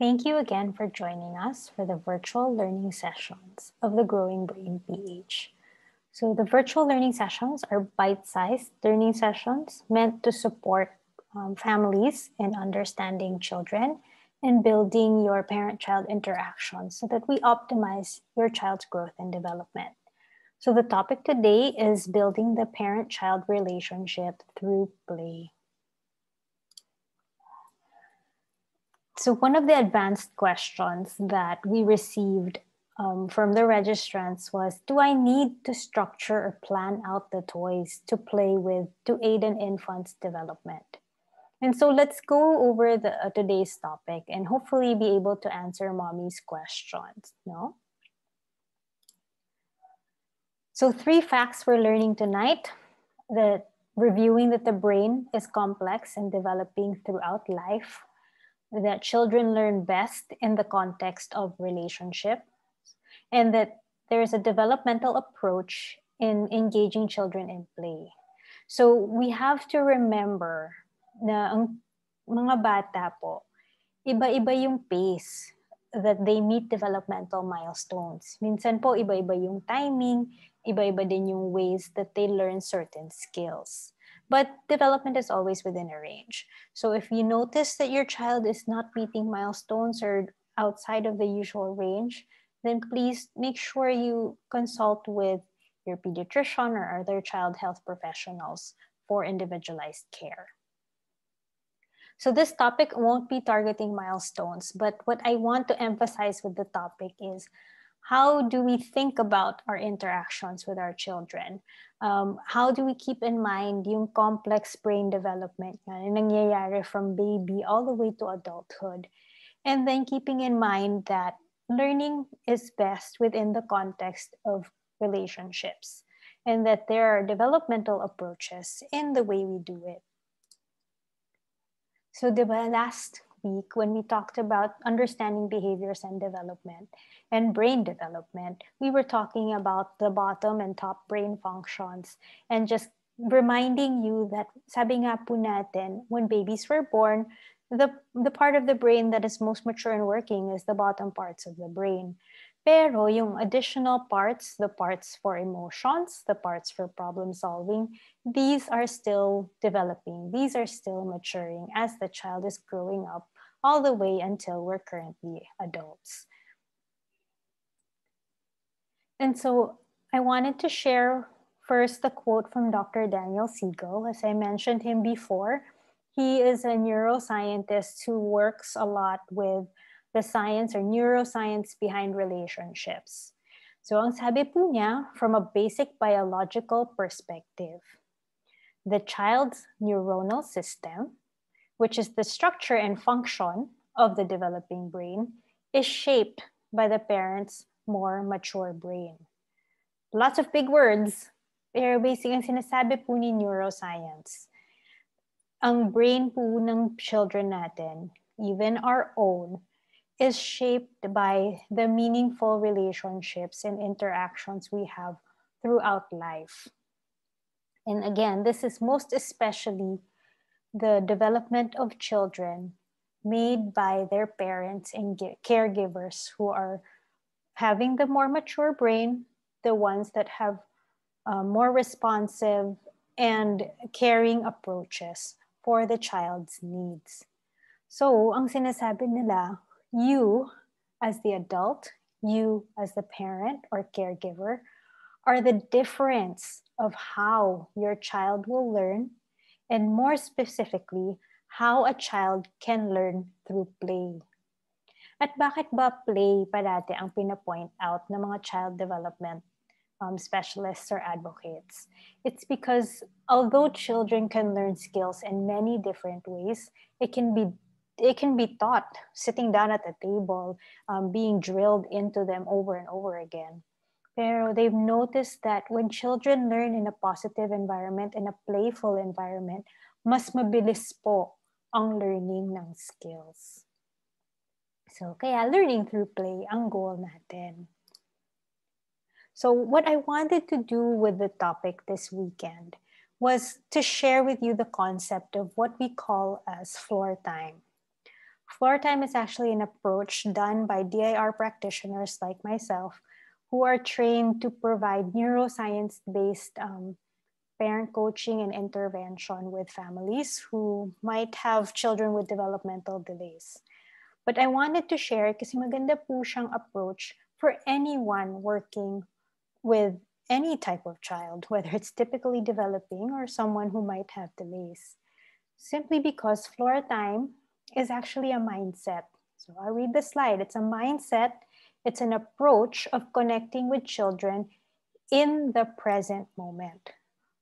Thank you again for joining us for the virtual learning sessions of the Growing Brain PH. So the virtual learning sessions are bite-sized learning sessions meant to support families in understanding children and building your parent-child interaction so that we optimize your child's growth and development. So the topic today is building the parent-child relationship through play. So one of the advanced questions that we received from the registrants was, do I need to structure or plan out the toys to play with to aid an infant's development? And so let's go over the, today's topic and hopefully be able to answer mommy's questions, no? So 3 facts we're learning tonight, reviewing that the brain is complex and developing throughout life, that children learn best in the context of relationship, and that there is a developmental approach in engaging children in play. So we have to remember na ang mga bata po, iba-iba yung pace that they meet developmental milestones. Minsan po, iba-iba yung timing, iba-iba din yung ways that they learn certain skills. But development is always within a range. So if you notice that your child is not meeting milestones or outside of the usual range, then please make sure you consult with your pediatrician or other child health professionals for individualized care. So this topic won't be targeting milestones, but what I want to emphasize with the topic is, how do we think about our interactions with our children? How do we keep in mind yung complex brain development na nangyayari from baby all the way to adulthood? And then keeping in mind that learning is best within the context of relationships and that there are developmental approaches in the way we do it. So the last week when we talked about understanding behaviors and development and brain development, we were talking about the bottom and top brain functions and just reminding you that sabi nga po natin, when babies were born, the part of the brain that is most mature and working is the bottom parts of the brain. Pero yung additional parts, the parts for emotions, the parts for problem solving, these are still developing. These are still maturing as the child is growing up all the way until we're currently adults. And so I wanted to share first the quote from Dr. Daniel Siegel. As I mentioned him before, he is a neuroscientist who works a lot with the science or neuroscience behind relationships. So ang sabi po niya, from a basic biological perspective, the child's neuronal system, which is the structure and function of the developing brain, is shaped by the parent's more mature brain. Lots of big words, pero basically ang sinasabi po ni neuroscience, ang brain po ng children natin, even our own, is shaped by the meaningful relationships and interactions we have throughout life. And again, this is most especially the development of children made by their parents and caregivers who are having the more mature brain, the ones that have more responsive and caring approaches for the child's needs. So, ang sinasabi nila, you as the adult, you as the parent or caregiver, are the difference of how your child will learn, and more specifically, how a child can learn through play. At bakit ba play parati ang pinapoint out ng mga child development specialists or advocates? It's because although children can learn skills in many different ways, it can be taught sitting down at the table, being drilled into them over and over again. Pero they've noticed that when children learn in a positive environment, in a playful environment, mas mabilis po ang learning ng skills. So kaya learning through play ang goal natin. So what I wanted to do with the topic this weekend was to share with you the concept of what we call as floor time. Floortime is actually an approach done by DIR practitioners like myself who are trained to provide neuroscience-based parent coaching and intervention with families who might have children with developmental delays. But I wanted to share kasi maganda po siyang approach for anyone working with any type of child, whether it's typically developing or someone who might have delays, simply because Floortime is actually a mindset. So I'll read the slide. It's a mindset. It's an approach of connecting with children in the present moment,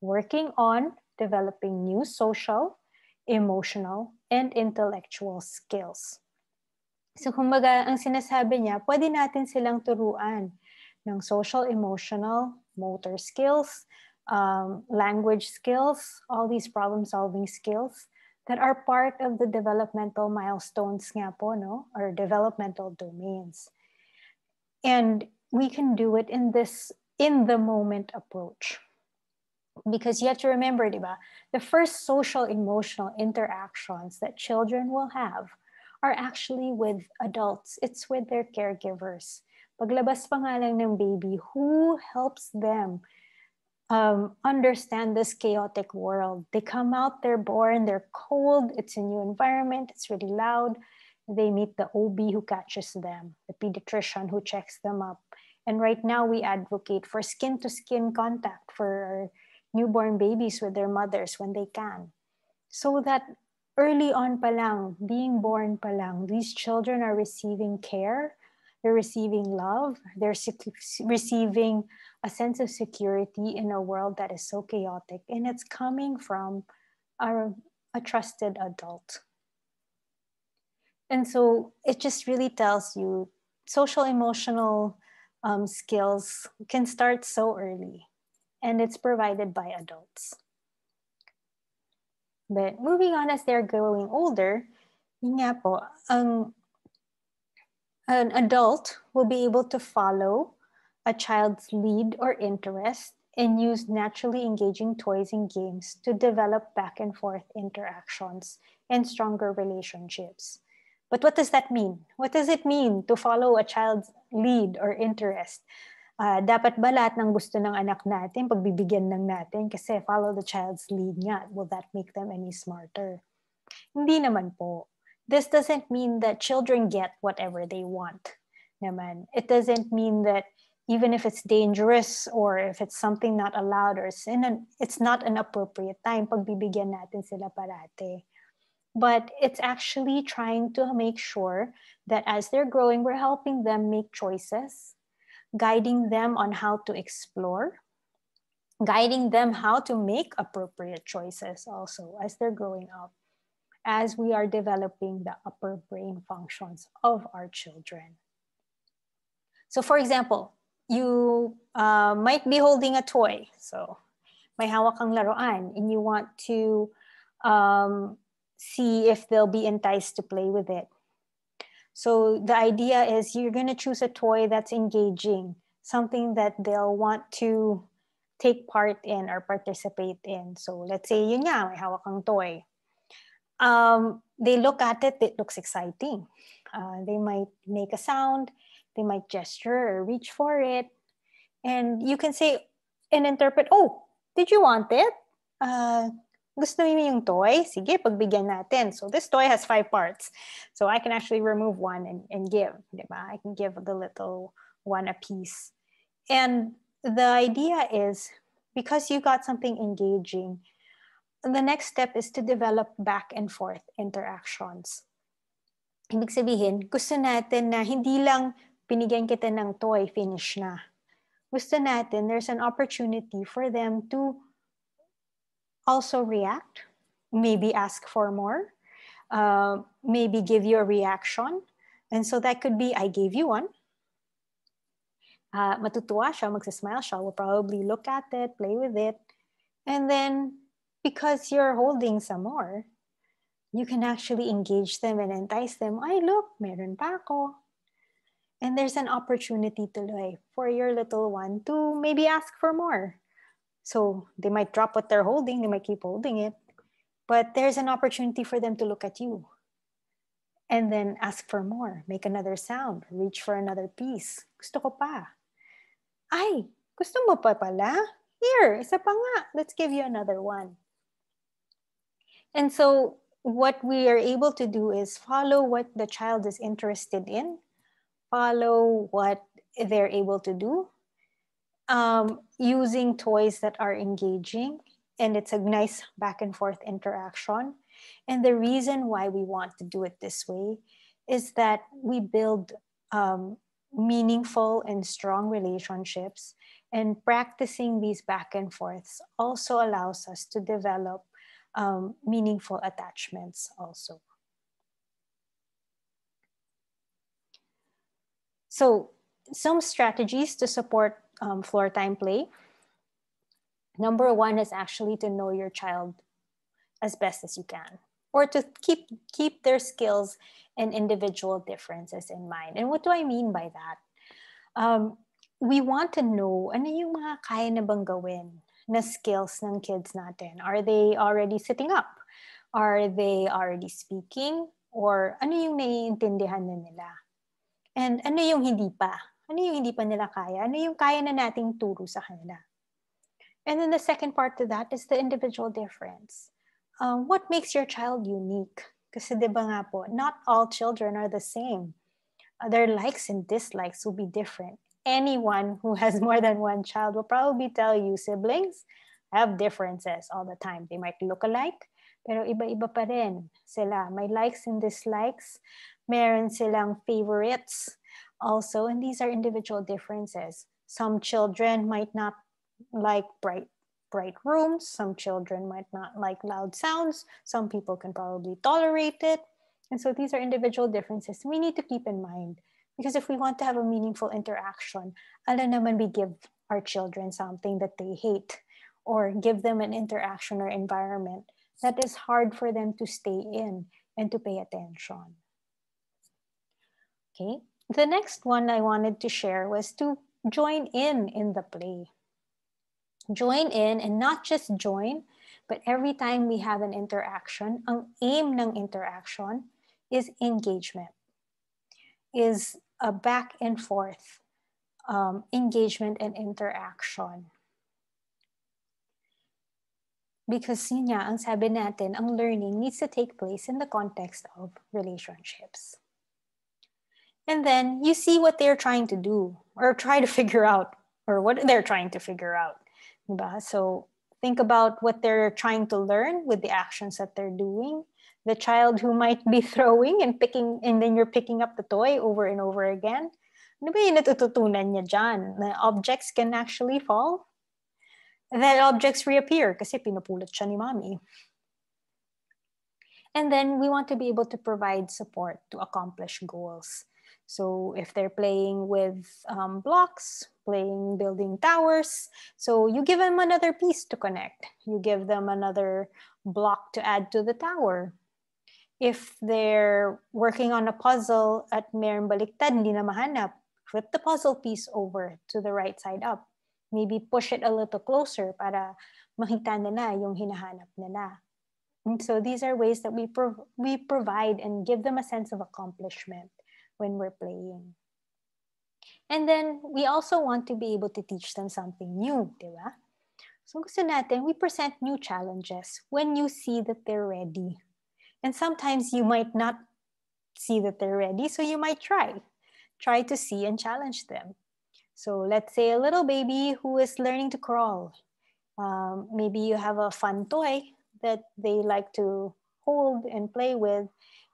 working on developing new social, emotional, and intellectual skills. So kumbaga, ang sinasabi niya, pwede natin silang turuan ng social, emotional, motor skills, language skills, all these problem-solving skills that are part of the developmental milestones nga po, no? Or developmental domains. And we can do it in this in-the-moment approach. Because you have to remember, diba, the first social-emotional interactions that children will have are actually with adults. It's with their caregivers. Paglabas pa nga lang ng baby, who helps them understand this chaotic world? They come out, they're born, they're cold, it's a new environment, it's really loud. They meet the OB who catches them, the pediatrician who checks them up. And right now we advocate for skin-to-skin contact for newborn babies with their mothers when they can. So that early on palang, being born palang, these children are receiving care, they're receiving love, they're receiving a sense of security in a world that is so chaotic. And it's coming from a trusted adult. And so it just really tells you social emotional skills can start so early, and it's provided by adults. But moving on as they're growing older, an adult will be able to follow a child's lead or interest and use naturally engaging toys and games to develop back and forth interactions and stronger relationships. But what does that mean? What does it mean to follow a child's lead or interest? Dapat ba lahat ng gusto ng anak natin, pagbibigyan ng natin, kasi follow the child's lead nga, will that make them any smarter? Hindi naman po. This doesn't mean that children get whatever they want naman. It doesn't mean that even if it's dangerous or if it's something not allowed or it's not an appropriate time, pagbibigyan natin sila parate. But it's actually trying to make sure that as they're growing, we're helping them make choices, guiding them on how to explore, guiding them how to make appropriate choices also as they're growing up, as we are developing the upper brain functions of our children. So for example, you might be holding a toy. So may hawak kang laruan and you want to see if they'll be enticed to play with it. So the idea is you're going to choose a toy that's engaging, something that they'll want to take part in or participate in. So let's say, yun nga, may hawak kang toy. They look at it, it looks exciting. They might make a sound, they might gesture or reach for it. And you can say and interpret, oh, did you want it? Gusto mo yung toy? Sige, pagbigyan natin. So this toy has 5 parts. So I can actually remove one and give. Diba? I can give the little one a piece. And the idea is, because you got something engaging, the next step is to develop back and forth interactions. Ibig sabihin, gusto natin na hindi lang pinigyan kita ng toy, finish na. Gusto natin, there's an opportunity for them to also react, maybe ask for more, maybe give you a reaction. And so that could be, I gave you one. Matutuwa siya, magsasmile siya, will probably look at it, play with it. And then because you're holding some more, you can actually engage them and entice them. Ay, look, meron pa ako. And there's an opportunity tuloy for your little one to maybe ask for more. So they might drop what they're holding, they might keep holding it, but there's an opportunity for them to look at you And then ask for more, make another sound, reach for another piece. Gusto ko pa. Ay, gusto mo pa pala? Here, isa pa nga. Let's give you another one. And so what we are able to do is follow what the child is interested in, follow what they're able to do, using toys that are engaging. And it's a nice back and forth interaction. And the reason why we want to do it this way is that we build meaningful and strong relationships, and practicing these back and forths also allows us to develop meaningful attachments also. So some strategies to support floor time play. Number one is actually to know your child as best as you can, or to keep their skills and individual differences in mind. And what do I mean by that? We want to know, ano yung mga kaya na bang gawin na skills ng kids natin? Are they already sitting up? Are they already speaking? Or ano yung naiintindihan na nila? And ano yung hindi pa? Ano yung hindi pa nila kaya? Ano yung kaya na nating turo sa kanila? And then the second part to that is the individual difference. What makes your child unique? Kasi diba nga po, not all children are the same. Their likes and dislikes will be different. Anyone who has more than one child will probably tell you siblings have differences all the time. They might look alike, pero iba-iba pa rin sila. May likes and dislikes. Meron silang favorites also. And these are individual differences. Some children might not like bright rooms. Some children might not like loud sounds. Some people can probably tolerate it. And so these are individual differences we need to keep in mind, because if we want to have a meaningful interaction, alam naman we give our children something that they hate, or give them an interaction or environment that is hard for them to stay in and to pay attention. Okay, the next one I wanted to share was to join in the play. Join in, and not just join, but every time we have an interaction, ang aim ng interaction is engagement, is a back and forth engagement and interaction. Because yun nga, ang sabi natin, ang learning needs to take place in the context of relationships. And then you see what they're trying to do, or try to figure out, or what they're trying to figure out. So think about what they're trying to learn with the actions that they're doing. The child who might be throwing and picking, and then you're picking up the toy over and over again. Ano ba yung natututunan niya dyan? The objects can actually fall. Then objects reappear kasi pinupulot siya ni mommy. And then we want to be able to provide support to accomplish goals. So if they're playing with blocks, building towers, so you give them another piece to connect. You give them another block to add to the tower. If they're working on a puzzle at meron baliktad, hindi na mahanap, flip the puzzle piece over to the right side up. Maybe push it a little closer para makita nila yung hinahanap nila. And so these are ways that we provide and give them a sense of accomplishment when we're playing. And then we also want to be able to teach them something new, diba? So gusto natin, we present new challenges when you see that they're ready. And sometimes you might not see that they're ready, so you might try to see and challenge them. So let's say a little baby who is learning to crawl. Maybe you have a fun toy that they like to hold and play with,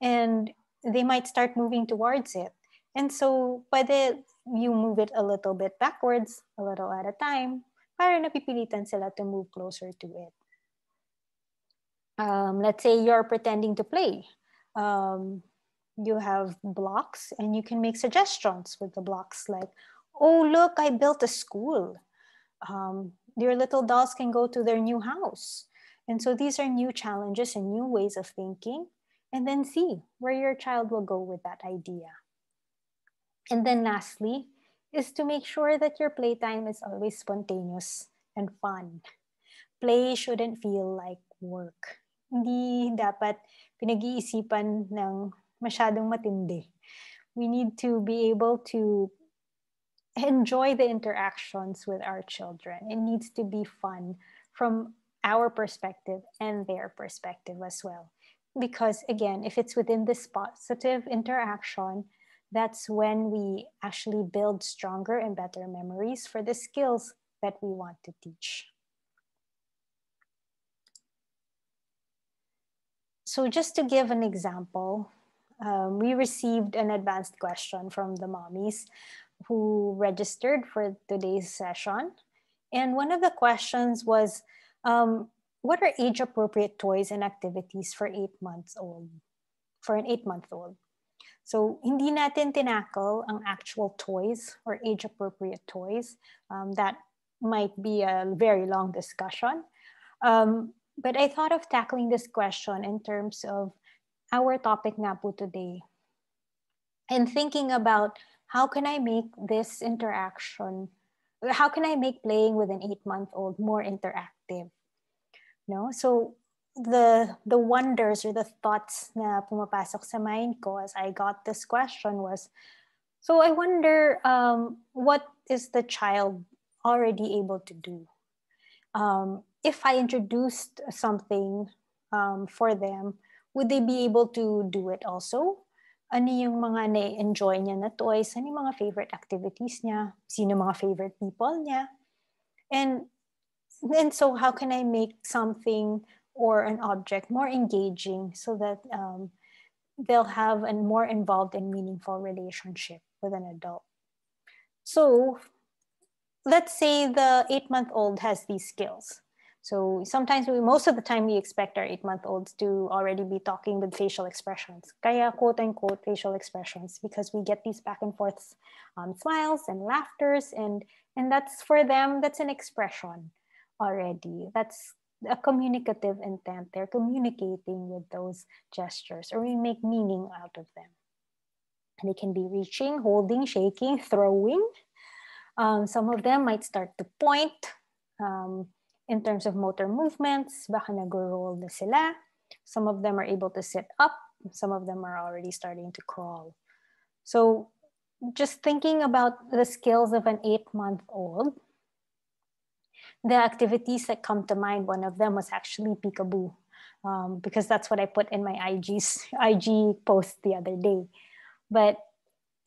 and they might start moving towards it. And so pwede you move it a little bit backwards, a little at a time, para napipilitan sila to move closer to it. Let's say you're pretending to play. You have blocks and you can make suggestions with the blocks, like, oh, look, I built a school. Your little dolls can go to their new house. And so these are new challenges and new ways of thinking. And then see where your child will go with that idea. And then lastly, is to make sure that your playtime is always spontaneous and fun. Play shouldn't feel like work. Hindi dapat pinag-iisipan ng masyadong matindi. We need to be able to enjoy the interactions with our children. It needs to be fun from our perspective and their perspective as well. Because again, if it's within this positive interaction, that's when we actually build stronger and better memories for the skills that we want to teach. So just to give an example, we received an advanced question from the mommies who registered for today's session. And one of the questions was, what are age-appropriate toys and activities for an 8-month-old? So hindi natin tinakal ang actual toys or age-appropriate toys. That might be a very long discussion. But I thought of tackling this question in terms of our topic nga po today. And thinking about how can I make this interaction, how can I make playing with an 8-month-old more interactive? No? So the wonders or the thoughts na pumapasok sa mind ko as I got this question was, so I wonder what is the child already able to do? If I introduced something for them, would they be able to do it also? Ano yung mga na-enjoy niya na toys? Ano yung mga favorite activities niya? Sino mga favorite people niya? And so how can I make something or an object more engaging so that they'll have a more involved and meaningful relationship with an adult? So let's say the 8-month-old has these skills. So sometimes most of the time we expect our 8-month-olds to already be talking with facial expressions. Kaya quote-unquote facial expressions, because we get these back and forth smiles and laughters, and that's for them, that's an expression already. That's a communicative intent. They're communicating with those gestures, or we make meaning out of them. And it can be reaching, holding, shaking, throwing. Some of them might start to point. In terms of motor movements, baka nag-roll na sila. Some of them are able to sit up. Some of them are already starting to crawl. So just thinking about the skills of an 8-month-old, the activities that come to mind, one of them was actually peekaboo, because that's what I put in my IG post the other day. But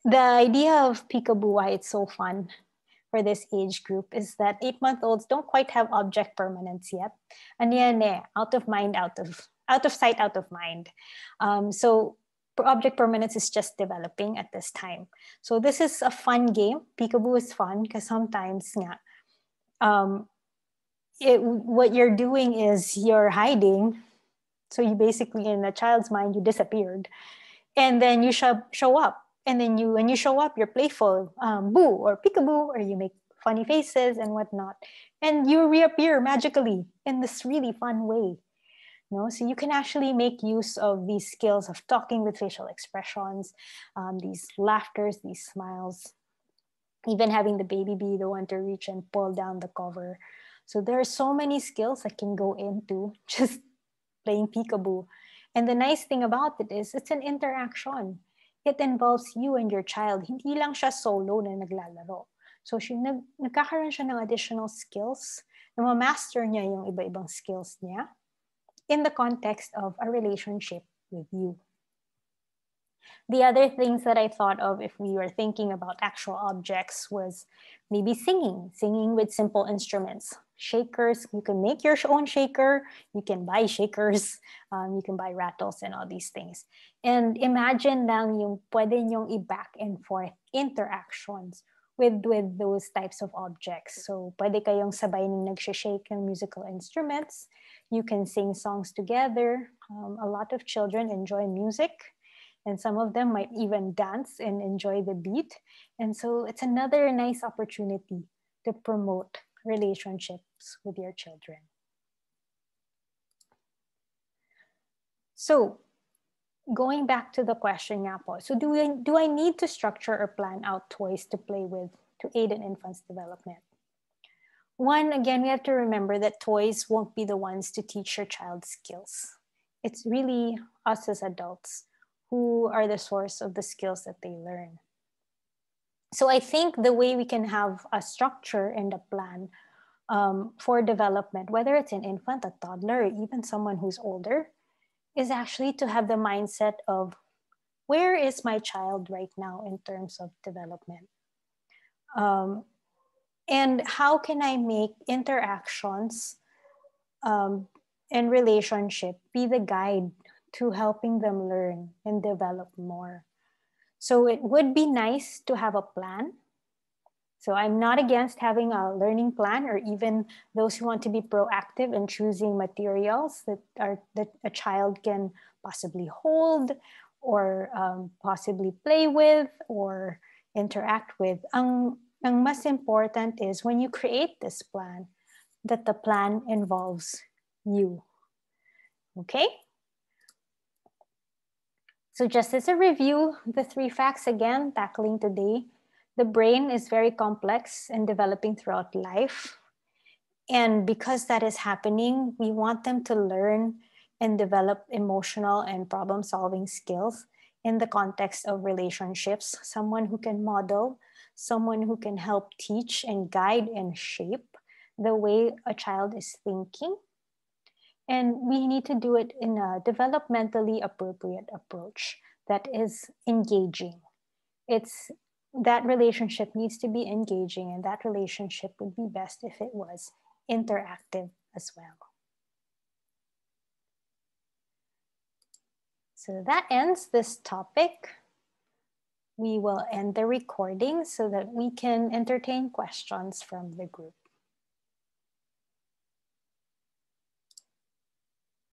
the idea of peekaboo, why it's so fun for this age group, is that 8-month-olds don't quite have object permanence yet. And out of mind, out of sight, out of mind. So object permanence is just developing at this time. So this is a fun game. Peekaboo is fun because sometimes what you're doing is you're hiding. So you basically, in a child's mind, you disappeared. And then you show up. And then when you show up, you're playful, boo or peekaboo, or you make funny faces and whatnot. And you reappear magically in this really fun way. You know? So you can actually make use of these skills of talking with facial expressions, these laughters, these smiles, even having the baby be the one to reach and pull down the cover. So there are so many skills that can go into just playing peekaboo. And the nice thing about it is it's an interaction. It involves you and your child. Hindi lang siya solo na naglalaro. So nagkakaroon siya ng additional skills, na ma-master niya yung iba-ibang skills niya in the context of a relationship with you. The other things that I thought of if we were thinking about actual objects was maybe singing with simple instruments. Shakers, you can make your own shaker, you can buy shakers, you can buy rattles and all these things. And imagine lang yung pwede nyong i-back and forth interactions with those types of objects. So pwede kayong sabay ng nag-shake ng musical instruments, you can sing songs together. A lot of children enjoy music, and some of them might even dance and enjoy the beat. And so it's another nice opportunity to promote relationships with your children. So going back to the question, so do I need to structure or plan out toys to play with to aid an infant's development? One, again, we have to remember that toys won't be the ones to teach your child skills. It's really us as adults who are the source of the skills that they learn. So I think the way we can have a structure and a plan for development, whether it's an infant, a toddler, or even someone who's older, is actually to have the mindset of, where is my child right now in terms of development? And how can I make interactions and relationship be the guide to helping them learn and develop more? So it would be nice to have a plan. So I'm not against having a learning plan, or even those who want to be proactive in choosing materials that a child can possibly hold or possibly play with or interact with. Ang mas important is when you create this plan, that the plan involves you, okay? So just as a review, the 3 facts again tackling today: the brain is very complex and developing throughout life. And because that is happening, we want them to learn and develop emotional and problem-solving skills in the context of relationships. Someone who can model, someone who can help teach and guide and shape the way a child is thinking. And we need to do it in a developmentally appropriate approach that is engaging. That relationship needs to be engaging, and that relationship would be best if it was interactive as well. So that ends this topic. We will end the recording so that we can entertain questions from the group.